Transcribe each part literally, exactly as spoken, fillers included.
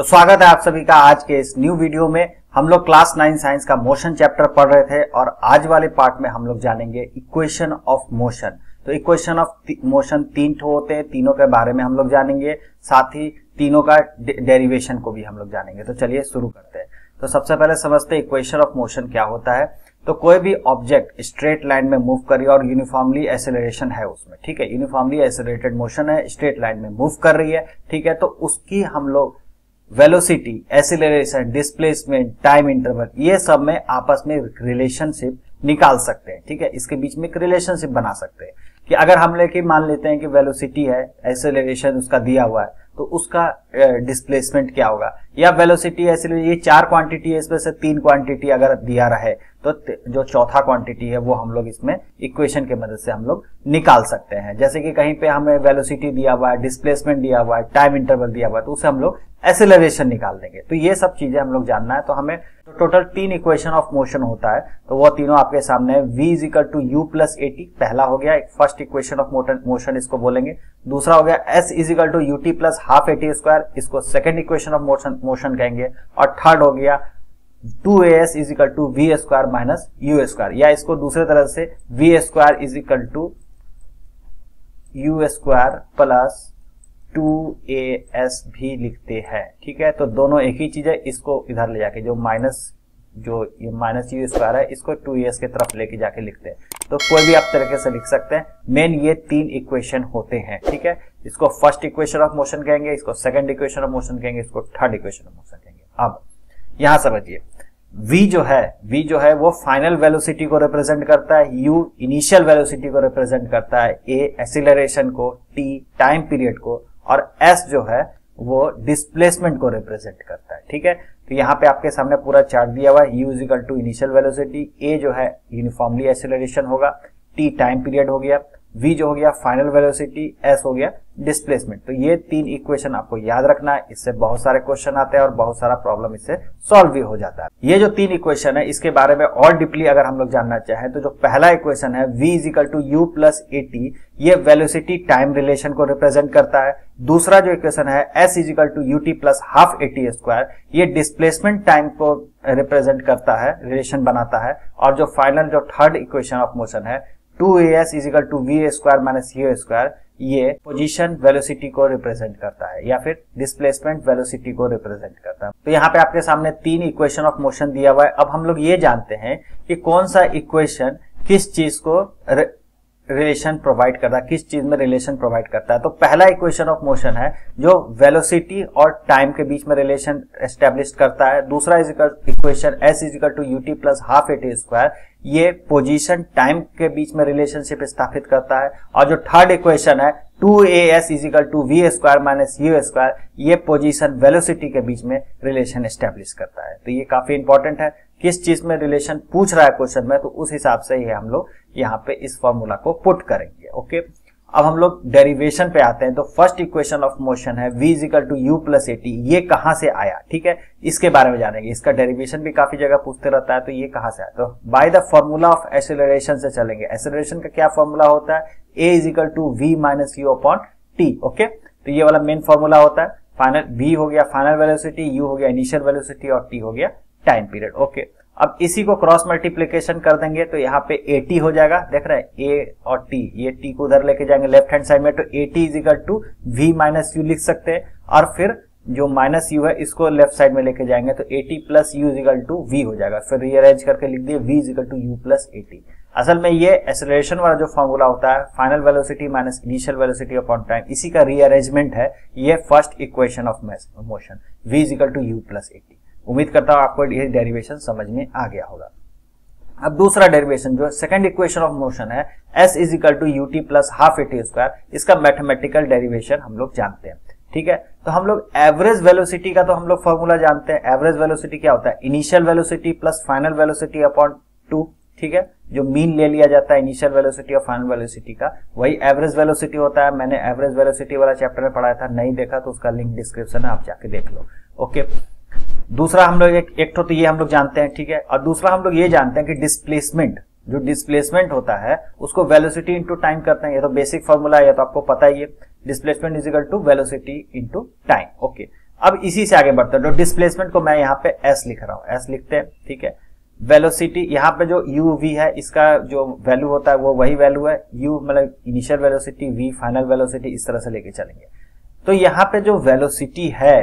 तो स्वागत है आप सभी का आज के इस न्यू वीडियो में। हम लोग क्लास नाइन साइंस का मोशन चैप्टर पढ़ रहे थे और आज वाले पार्ट में हम लोग जानेंगे इक्वेशन ऑफ मोशन। तो इक्वेशन ऑफ मोशन तीन ठो होते हैं, तीनों के बारे में हम लोग जानेंगे, साथ ही तीनों का डेरिवेशन को भी हम लोग जानेंगे। तो चलिए शुरू करते हैं। तो सबसे पहले समझते हैं इक्वेशन ऑफ मोशन क्या होता है। तो कोई भी ऑब्जेक्ट स्ट्रेट लाइन में मूव कर रही है और यूनिफॉर्मली एसेलरेशन है उसमें, ठीक है, यूनिफॉर्मली एसेलरेटेड मोशन है, स्ट्रेट लाइन में मूव कर रही है, ठीक है। तो उसकी हम लोग velocity, acceleration, displacement, time interval, ये सब में आपस में रिलेशनशिप निकाल सकते हैं, ठीक है। इसके बीच में एक रिलेशनशिप बना सकते हैं कि अगर हम लेके मान लेते हैं कि वेलोसिटी है, एसेलरेशन उसका दिया हुआ है, तो उसका डिस्प्लेसमेंट क्या होगा, या वेलोसिटी एसेलरेशन ये चार क्वांटिटी है, इसमें से तीन क्वांटिटी अगर दिया रहे तो जो चौथा क्वांटिटी है वो हम लोग इसमें इक्वेशन के मदद से हम लोग निकाल सकते हैं। जैसे कि कहीं पे हमें वेलोसिटी दिया हुआ है, डिस्प्लेसमेंट दिया हुआ है, टाइम इंटरवल दिया हुआ है, तो उसे हम लोग एसेलरेशन निकाल देंगे। तो ये सब चीजें हम लोग जानना है। तो हमें तो टोटल तीन इक्वेशन ऑफ मोशन होता है, तो वो तीनों आपके सामने है। v is equal to u plus a t पहला हो गया, फर्स्ट इक्वेशन ऑफ मोशन इसको बोलेंगे। दूसरा हो गया s is equal to u t plus half a t square, इसको second equation of motion motion कहेंगे। और थर्ड हो गया two a s is equal to v square minus u square, या इसको दूसरे तरह से v square is equal to u square plus two a s भी लिखते हैं, ठीक है। तो दोनों एक ही चीज है, इसको इधर ले जाके जो माइनस जो ये माइनस यू स्क्वायर है इसको टू ए एस के तरफ लेके जाके लिखते हैं। तो कोई भी आप तरीके से लिख सकते हैं। मेन ये तीन इक्वेशन होते हैं, ठीक है। इसको फर्स्ट इक्वेशन ऑफ मोशन कहेंगे, इसको सेकंड इक्वेशन ऑफ मोशन कहेंगे, इसको थर्ड इक्वेशन ऑफ मोशन कहेंगे। अब यहां समझिए, v जो है v जो है वो फाइनल वेलोसिटी को रिप्रेजेंट करता है, u इनिशियल वेलोसिटी को रिप्रेजेंट करता है, a एक्सीलरेशन को, t टाइम पीरियड को, और S जो है वो डिस्प्लेसमेंट को रिप्रेजेंट करता है, ठीक है। तो यहाँ पे आपके सामने पूरा चार्ट दिया हुआ है। U is equal to initial velocity, A जो है यूनिफॉर्मली एक्सीलरेशन होगा, T टाइम पीरियड हो गया, V जो हो गया फाइनल वेलोसिटी, S हो गया डिस्प्लेसमेंट। तो ये तीन इक्वेशन आपको याद रखना है, इससे बहुत सारे क्वेश्चन आते हैं और बहुत सारा प्रॉब्लम इससे सॉल्व भी हो जाता है। ये जो तीन इक्वेशन है इसके बारे में और डीपली अगर हम लोग जानना चाहें तो जो पहला इक्वेशन है v is equal to u plus a t, ये वेलोसिटी टाइम रिलेशन को रिप्रेजेंट करता है। दूसरा जो इक्वेशन है s is equal to u t plus half a t square, ये डिस्प्लेसमेंट टाइम को रिप्रेजेंट करता है, रिलेशन बनाता है। और जो फाइनल जो थर्ड इक्वेशन ऑफ मोशन है two a s is equal to v square minus u square, ये पोजीशन वेलोसिटी को रिप्रेजेंट करता है या फिर डिस्प्लेसमेंट वेलोसिटी को रिप्रेजेंट करता है। तो यहाँ पे आपके सामने तीन इक्वेशन ऑफ मोशन दिया हुआ है। अब हम लोग ये जानते हैं कि कौन सा इक्वेशन किस चीज को रिलेशन प्रोवाइड करता है, किस चीज में रिलेशन प्रोवाइड करता है। तो पहला इक्वेशन ऑफ मोशन है जो वेलोसिटी और टाइम के बीच में रिलेशन एस्टेब्लिश करता है। दूसरा equation s is equal to u t plus half a t square, ये पोजीशन टाइम के बीच में रिलेशनशिप स्थापित करता है। और जो थर्ड इक्वेशन है two a s is equal to v square minus u square, ये पोजीशन वेलोसिटी के बीच में रिलेशन एस्टेब्लिश करता है। तो ये काफी इंपॉर्टेंट है, किस चीज में रिलेशन पूछ रहा है क्वेश्चन में, तो उस हिसाब से ये हम लोग यहाँ पे इस फॉर्मूला को पुट करेंगे। ओके, अब हम लोग डेरिवेशन पे आते हैं। तो फर्स्ट इक्वेशन ऑफ मोशन है v is equal to u plus a t, ये कहाँ से आया, ठीक है, इसके बारे में जानेंगे। इसका डेरिवेशन भी काफी जगह पूछते रहता है, तो ये कहाँ से आया, तो by the formula of acceleration से चलेंगे। एक्सेलरेशन का क्या फॉर्मूला होता है, a is equal to v minus u upon t, okay. तो ये वाला मेन फॉर्मूला होता है। फाइनल v हो गया फाइनल वेलोसिटी, u हो गया इनिशियल वेलोसिटी, और t हो गया टाइम पीरियड, ओके। अब इसी को क्रॉस मल्टीप्लीकेशन कर देंगे, तो यहाँ पे ए टी हो जाएगा, देख रहे हैं ए और टी, ये टी को उधर लेके जाएंगे लेफ्ट हैंड साइड में, तो a t is equal to v minus u लिख सकते हैं। और फिर जो माइनस यू है इसको लेफ्ट साइड में लेके जाएंगे, तो a t plus u is equal to v हो जाएगा। फिर रीअरेंज करके लिख दिए v is equal to u plus a t. असल में ये एक्सेलरेशन वाला जो फॉर्मूला होता है final velocity minus initial velocity upon time, इसी का रीअरेंजमेंट है। ये first equation of motion v is equal to u plus a t. उम्मीद करता हूं आपको ये डेरिवेशन समझ में आ गया होगा। अब दूसरा डेरिवेशन जो सेकंड इक्वेशन ऑफ मोशन है s is equal to u t plus half a t square, इसका मैथमेटिकल डेरिवेशन हम लोग जानते हैं, ठीक है। तो हम लोग एवरेज वेलोसिटी का तो हम लोग फॉर्मूला जानते हैं। एवरेज वेलोसिटी क्या होता है, initial velocity plus final velocity upon two, ठीक है, जो मीन ले लिया जाता है इनिशियल वेलोसिटी और फाइनल वेलोसिटी का, वही एवरेज वेलोसिटी होता है। मैंने एवरेज वेलोसिटी वाला चैप्टर में पढ़ाया था, नहीं देखा तो उसका लिंक डिस्क्रिप्शन है, आप जाके देख लो, ओके। दूसरा हम लोग एक एक तो ये हम लोग जानते हैं, ठीक है। और दूसरा हम लोग ये जानते हैं कि डिस्प्लेसमेंट, जो डिस्प्लेसमेंट होता है उसको वेलोसिटी इंटू टाइम करते हैं। ये तो बेसिक फॉर्मूला है, ये तो आपको पता ही है, displacement is equal to velocity into time, okay. अब इसी से आगे बढ़ते हैं। तो डिस्प्लेसमेंट को मैं यहाँ पे एस लिख रहा हूँ, एस लिखते हैं, ठीक है। वेलोसिटी यहाँ पे जो यू वी है इसका जो वैल्यू होता है वो वही वैल्यू है, यू मतलब initial velocity, v final velocity, इस तरह से लेके चलेंगे। तो यहाँ पे जो वेलोसिटी है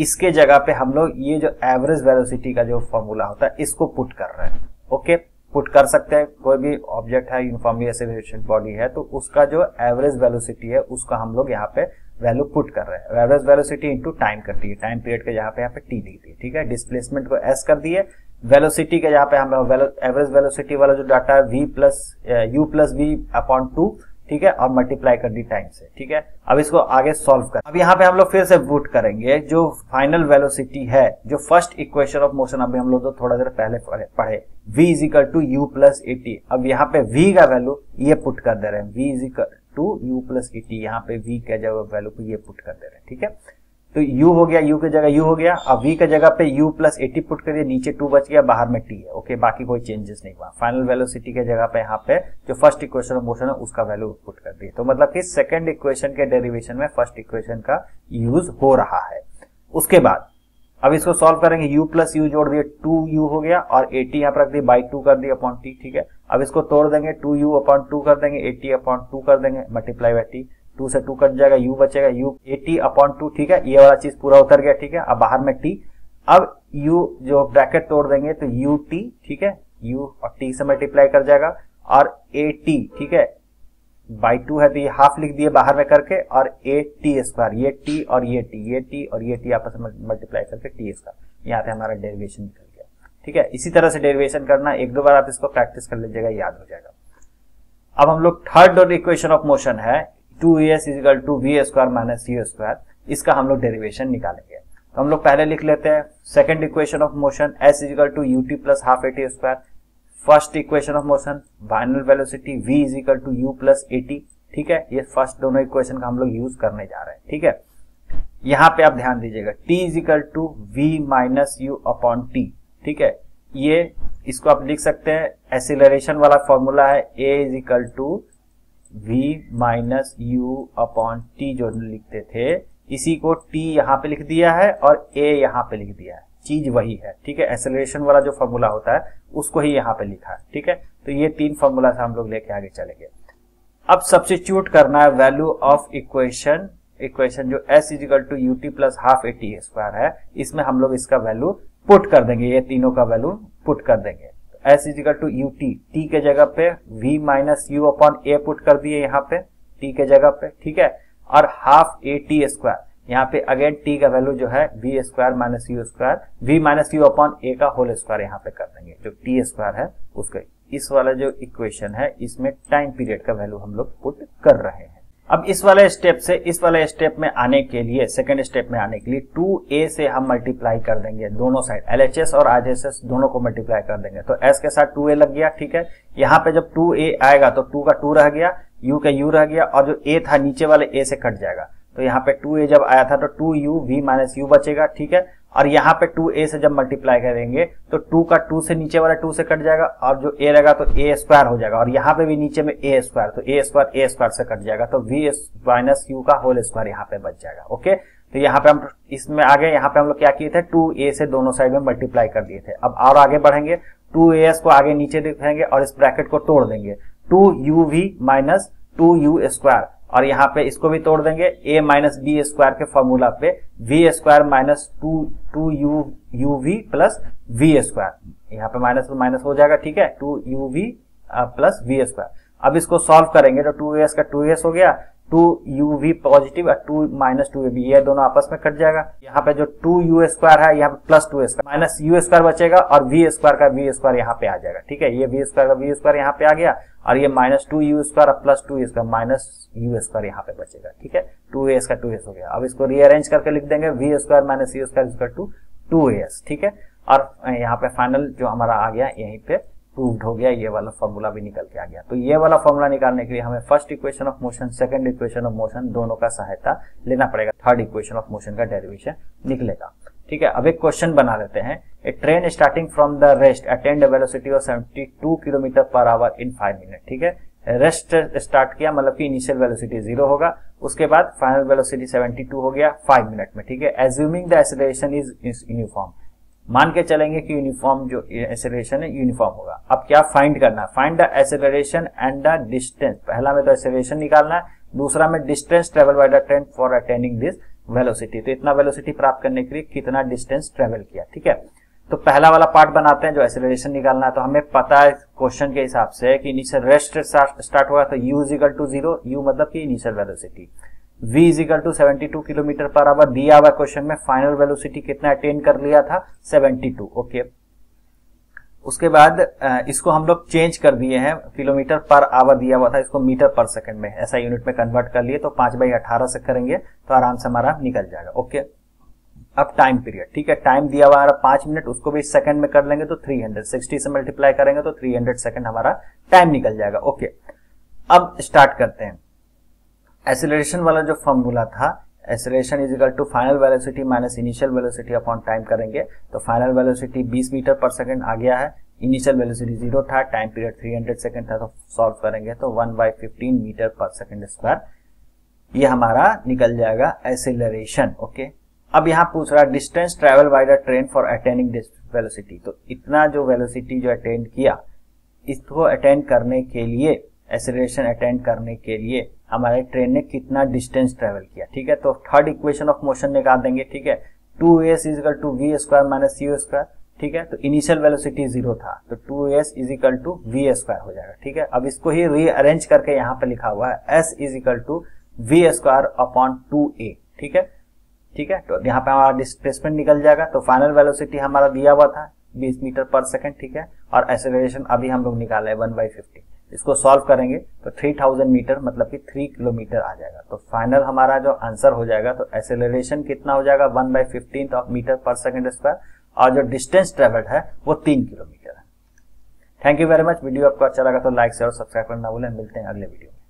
इसके जगह पे हम लोग ये जो एवरेज वेलोसिटी का जो फॉर्मूला होता है इसको पुट कर रहे हैं, ओके। पुट कर सकते हैं, कोई भी ऑब्जेक्ट है यूनिफॉर्मली एसेलेरेशन बॉडी है तो उसका जो एवरेज वेलोसिटी है उसका हम लोग यहाँ पे वैल्यू पुट कर रहे हैं। एवरेज वेलोसिटी इंटू टाइम करती है, टाइम पीरियड के यहाँ पे यहाँ पे टी दी थी, ठीक है। डिस्प्लेसमेंट को एस कर दिए, वेलोसिटी के यहाँ पे हम एवरेज वेलोसिटी वाला जो डाटा है v plus u plus v upon two, ठीक है, और मल्टीप्लाई कर दी टाइम से, ठीक है। अब इसको आगे सॉल्व कर, अब यहाँ पे हम लोग फिर से पुट करेंगे जो फाइनल वेलोसिटी है, जो फर्स्ट इक्वेशन ऑफ मोशन अभी हम लोग तो थोड़ा देर पहले पढ़े, v is equal to u plus a t. अब यहाँ पे v का वैल्यू ये पुट कर दे रहे हैं, v is equal to u plus a t, यहाँ पे v का जगह वैल्यू को ये पुट कर दे रहे हैं, ठीक है। तो u हो गया, u की जगह u हो गया, अब v का जगह पे u प्लस एटी पुट करिए, नीचे टू बच गया, बाहर में t है, ओके। बाकी कोई चेंजेस नहीं हुआ, फाइनल वेलोसिटी के जगह पे यहाँ पे जो फर्स्ट इक्वेशन ऑफ मोशन है उसका वैल्यू पुट कर दिए। तो मतलब कि सेकंड इक्वेशन के डेरिवेशन में फर्स्ट इक्वेशन का यूज हो रहा है। उसके बाद अब इसको सॉल्व करेंगे, u प्लस यू जोड़ दिए, टू यू हो गया और एटी यहाँ पर रख दी, बाई टू कर दी अपॉन टी, ठीक है। अब इसको तोड़ देंगे, टू यू अपॉन टू कर देंगे, एटी अपॉन टू कर देंगे, मल्टीप्लाई बाई टी, टू से टू कट जाएगा, u बचेगा, u एटी अपॉन टू, ठीक है, ये वाला चीज पूरा उतर गया, ठीक है। अब बाहर में t, अब u जो ब्रैकेट तोड़ देंगे तो ut, ठीक है, u और t से मल्टीप्लाई कर जाएगा और एटी, ठीक है, बाई टू है तो ये हाफ लिख दिए बाहर में करके, और ए टी स्क्वायर, ये t और ये t, ये t और ये t आपस में मल्टीप्लाई करके टी स्क्वायर, यहाँ पे हमारा डेरिवेशन निकल गया, ठीक है। इसी तरह से डेरिवेशन करना, एक दो बार आप इसको प्रैक्टिस कर लीजिएगा, याद हो जाएगा। अब हम लोग थर्ड और इक्वेशन ऑफ मोशन है two s is equal to v square minus u square, इसका हम लोग डेरिवेशन निकालेंगे। तो हम लोग पहले लिख लेते हैं second equation of motion s is equal to u t plus half a t square, first equation of motion final velocity v is equal to u plus a t, ठीक है। ये फर्स्ट दोनों इक्वेशन का हम लोग use करने जा रहे हैं, ठीक है। यहाँ पे आप ध्यान दीजिएगा t is equal to v minus u upon t, ठीक है, ये इसको आप लिख सकते हैं, एसिलरेशन वाला फॉर्मूला है, a is equal to v minus u upon t जो लिखते थे, इसी को t यहाँ पे लिख दिया है और a यहाँ पे लिख दिया है, चीज वही है, ठीक है। एक्सेलरेशन वाला जो फॉर्मूला होता है उसको ही यहाँ पे लिखा है, ठीक है। तो ये तीन फॉर्मूला से हम लोग लेके आगे चलेंगे। अब सब्स्टिट्यूट करना है वैल्यू ऑफ इक्वेशन, इक्वेशन जो s is equal to u t plus half a t square है, इसमें हम लोग इसका वैल्यू पुट कर देंगे, ये तीनों का वैल्यू पुट कर देंगे। S is equal to u t, t के जगह पे v minus u upon a put कर दिए यहाँ पे t के जगह पे, ठीक है, और हाफ ए टी स्क्वायर, यहाँ पे अगेन t का वैल्यू जो है v square minus u square, v minus u upon a का होल स्क्वायर यहाँ पे कर देंगे, जो t स्क्वायर है उसका। इस वाला जो इक्वेशन है इसमें टाइम पीरियड का वैल्यू हम लोग पुट कर रहे हैं। अब इस वाले स्टेप से इस वाले स्टेप में आने के लिए, सेकंड स्टेप में आने के लिए टू ए से हम मल्टीप्लाई कर देंगे दोनों साइड, L H S और R H S दोनों को मल्टीप्लाई कर देंगे। तो S के साथ टू ए लग गया, ठीक है। यहाँ पे जब टू ए आएगा तो टू का टू रह गया, U का U रह गया और जो A था नीचे वाले A से कट जाएगा। तो यहाँ पे टू ए जब आया था तो two u v minus u बचेगा, ठीक है, और यहाँ पे टू ए से जब मल्टीप्लाई करेंगे तो टू का टू से नीचे वाला टू से कट जाएगा और जो a रहेगा तो a स्क्वायर हो जाएगा, और यहाँ पे भी नीचे में a स्क्वायर, तो a स्क्वायर a स्क्वायर से कट जाएगा, तो v माइनस यू का होल स्क्वायर यहाँ पे बच जाएगा, ओके। तो यहाँ पे हम इसमें आगे, यहाँ पे हम लोग क्या किए थे, टू ए से दोनों साइड में मल्टीप्लाई कर दिए थे। अब और आगे बढ़ेंगे, टू ए एस को आगे नीचे दिखाएंगे और इस ब्रैकेट को तोड़ देंगे, two u v minus two u square, और यहाँ पे इसको भी तोड़ देंगे, a माइनस बी स्क्वायर के फॉर्मूला पे v square minus two two u u v plus v square, यहाँ पे माइनस माइनस हो जाएगा, ठीक है, two u v plus v square. अब इसको सॉल्व करेंगे तो टू ए एस का टू ए एस हो गया, टू यू वी पॉजिटिव और to minus two a b, ये दोनों आपस में कट जाएगा, यहाँ पे जो टू यू स्क्वायर है यहाँ पे plus two a square minus u square बचेगा और v स्क्वायर का v स्क्वायर यहाँ पे आ जाएगा, ठीक है, ये v स्क्वायर का v स्क्वायर यहाँ पे आ गया और ये माइनस टू यू स्क्वायर और plus two a square minus u square यहाँ पे बचेगा, ठीक है, टू ए एस का टू ए एस हो गया। अब इसको रीअरेंज करके लिख देंगे, v square minus u square equal to two a s, ठीक है, और यहाँ पे फाइनल जो हमारा आ गया यहीं पे प्रूव्ड हो गया, ये वाला फॉर्मूला भी निकल के आ गया। तो ये वाला फॉर्मूला निकालने के लिए हमें first equation of motion, second equation of motion दोनों का सहायता लेना पड़ेगा, थर्ड इक्वेशन ऑफ मोशन का डेरिवेशन निकलेगा, ठीक है। अब एक क्वेश्चन बना लेते हैं, a train starting from the rest attend velocity of seventy two kilometre per hour in five minute, ठीक है, रेस्ट स्टार्ट किया मतलब कि इनिशियल वेलोसिटी जीरो होगा, उसके बाद फाइनल वेलोसिटी सेवेंटी टू हो गया फाइव मिनट में, ठीक है। Assuming the acceleration is uniform, मान के चलेंगे कि यूनिफॉर्म जो एक्सेलरेशन है यूनिफॉर्म होगा। अब क्या फाइंड करना है, find the acceleration and the distance. पहला में तो एक्सेलरेशन निकालना है, दूसरा में distance travel by the train for attaining this velocity. तो इतना वेलोसिटी प्राप्त करने के लिए कितना डिस्टेंस ट्रेवल किया, ठीक है। तो पहला वाला पार्ट बनाते हैं जो एक्सेलरेशन निकालना है। तो हमें पता है क्वेश्चन के हिसाब से कि इनिशियल रेस्ट स्टार्ट हुआ तो u is equal to zero, u मतलब कि initial velocity, v is equal to seventy two kilometre per hour दिया हुआ क्वेश्चन में। फाइनल वेलोसिटी कितना अटेन कर लिया था, सेवेंटी टू, ओके। उसके बाद इसको हम लोग चेंज कर दिए हैं, किलोमीटर पर आवर दिया हुआ था, इसको मीटर पर सेकंड में ऐसा यूनिट में कन्वर्ट कर लिए, तो पांच बाई अठारह से करेंगे तो आराम से हमारा निकल जाएगा, ओके। अब टाइम पीरियड, ठीक है, टाइम दिया हुआ हमारा पांच मिनट, उसको भी सेकंड में कर लेंगे तो थ्री हंड्रेड, सिक्सटी से मल्टीप्लाई करेंगे तो थ्री हंड्रेड सेकंड हमारा टाइम निकल जाएगा, ओके। अब स्टार्ट करते हैं एक्सेलरेशन वाला जो फॉर्मूला था, acceleration is equal to final velocity minus initial velocity upon time करेंगे। तो फाइनल वेलोसिटी बीस मीटर पर सेकंड आ गया है, इनिशियल वेलोसिटी जीरो था, time period three hundred second था, तो सॉल्व करेंगे तो one by fifteen metre per second square, ये हमारा निकल जाएगा एक्सेलरेशन, ओके। अब यहाँ पूछ रहा distance travel by the train for attaining this velocity, तो इतना जो वेलोसिटी जो अटेंड किया, इसको अटेंड करने के लिए, एक्सेलरेशन अटेंड करने के लिए हमारे ट्रेन ने कितना डिस्टेंस ट्रेवल किया, ठीक है। तो थर्ड इक्वेशन ऑफ मोशन निकाल देंगे, ठीक है, two s is equal to v square minus u square, ठीक है। तो इनिशियल वेलोसिटी जीरो था तो two s is equal to v square हो जाएगा, ठीक है। अब इसको ही रीअरेंज करके यहाँ पे लिखा हुआ है s is equal to v square upon two a, ठीक है, ठीक है। तो यहाँ पे हमारा डिस्प्लेसमेंट निकल जाएगा। तो फाइनल वेलोसिटी हमारा दिया हुआ था बीस मीटर पर सेकेंड, ठीक है, और एक्सेलरेशन अभी हम लोग निकाले वन बाई फिफ्टी, इसको सॉल्व करेंगे तो थ्री थाउजेंड मीटर मतलब कि थ्री किलोमीटर आ जाएगा। तो फाइनल हमारा जो आंसर हो जाएगा, तो एक्सेलरेशन कितना हो जाएगा one by fifteen of metre per second square, और जो डिस्टेंस ट्रेवल्ड है वो तीन किलोमीटर है। Thank you very much. Video आपको अच्छा लगा तो लाइक शेयर और सब्सक्राइब करना भूलें। मिलते हैं अगले वीडियो में।